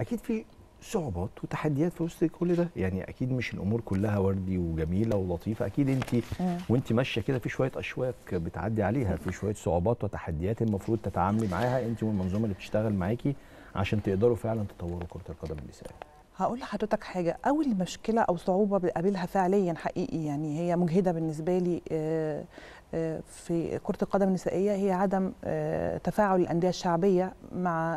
اكيد في صعوبات وتحديات في وسط كل ده، يعني اكيد مش الامور كلها وردي وجميله ولطيفه، اكيد انت وانت ماشيه كده في شويه اشواك بتعدي عليها، في شويه صعوبات وتحديات المفروض تتعاملي معاها انت والمنظومه اللي بتشتغل معاكي عشان تقدروا فعلا تطوروا كره القدم النسائيه. هقول لحضرتك حاجه، اول مشكله او صعوبه بقابلها فعليا حقيقي يعني هي مجهده بالنسبه لي في كرة القدم النسائية هي عدم تفاعل الأندية الشعبية مع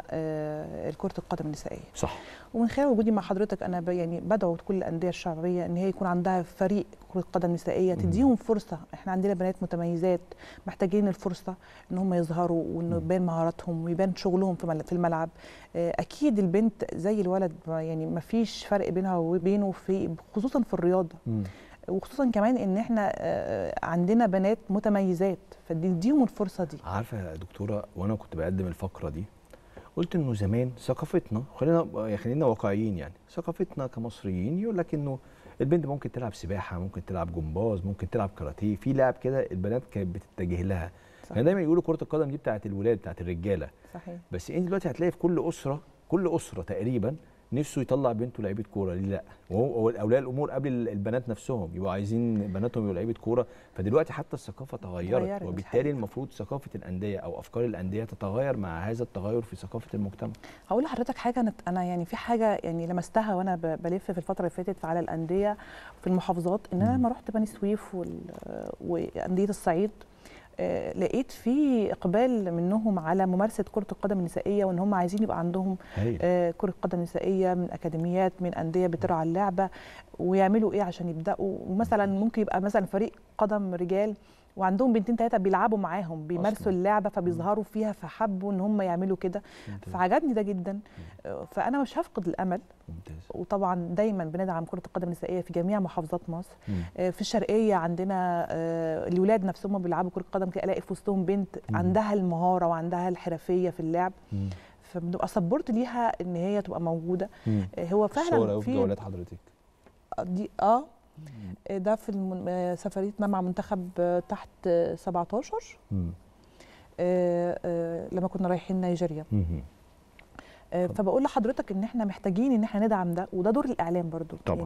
كرة القدم النسائية. صح. ومن خلال وجودي مع حضرتك أنا يعني بدعو كل الأندية الشعبية إن هي يكون عندها فريق كرة قدم نسائية تديهم فرصة، إحنا عندنا بنات متميزات محتاجين الفرصة إن هم يظهروا وإنه يبان مهاراتهم ويبان شغلهم في الملعب. أكيد البنت زي الولد يعني ما فيش فرق بينها وبينه في خصوصا في الرياضة. وخصوصا كمان ان احنا عندنا بنات متميزات فنديهم الفرصه دي. عارفه يا دكتوره، وانا كنت بقدم الفقره دي قلت انه زمان ثقافتنا، خلينا واقعيين يعني، ثقافتنا كمصريين يقول لك انه البنت ممكن تلعب سباحه، ممكن تلعب جمباز، ممكن تلعب كاراتيه، في لعب كده البنات كانت بتتجه لها. يعني دايما يقولوا كره القدم دي بتاعت الولاد بتاعت الرجاله. صحيح. بس انت دلوقتي هتلاقي في كل اسره تقريبا نفسه يطلع بنته لعيبه كوره، ليه لا؟ وهو اولياء الامور قبل البنات نفسهم يبقوا عايزين بناتهم يبقوا لعيبه كوره، فدلوقتي حتى الثقافه تغيرت، وبالتالي المفروض ثقافه الانديه او افكار الانديه تتغير مع هذا التغير في ثقافه المجتمع. هقول لحضرتك حاجه، انا يعني في حاجه يعني لمستها وانا بلف في الفتره اللي فاتت على الانديه في المحافظات، ان انا لما رحت بني سويف وانديه الصعيد لقيت في اقبال منهم على ممارسه كره القدم النسائيه، وان هم عايزين يبقى عندهم كره قدم نسائيه من اكاديميات من انديه بترعى اللعبه، ويعملوا ايه عشان يبداوا. ومثلا ممكن يبقى مثلا فريق قدم رجال وعندهم بنتين ثلاثه بيلعبوا معاهم بيمارسوا اللعبه فبيظهروا فيها، فحبوا ان هم يعملوا كده، فعجبني ده جدا. فانا مش هفقد الامل. ممتاز. وطبعا دايما بندعم كره القدم النسائيه في جميع محافظات مصر. في الشرقيه عندنا الولاد نفسهم بيلعبوا كره قدم، الاقي في وسطهم بنت عندها المهاره وعندها الحرفيه في اللعب، فبنبقى سبورت ليها ان هي تبقى موجوده. هو فعلا في جولات حضرتك دي ده في سفريتنا مع منتخب تحت 17 لما كنا رايحين نيجيريا. فبقول لحضرتك ان احنا محتاجين ان احنا ندعم ده، وده دور الاعلام برضو طبعا.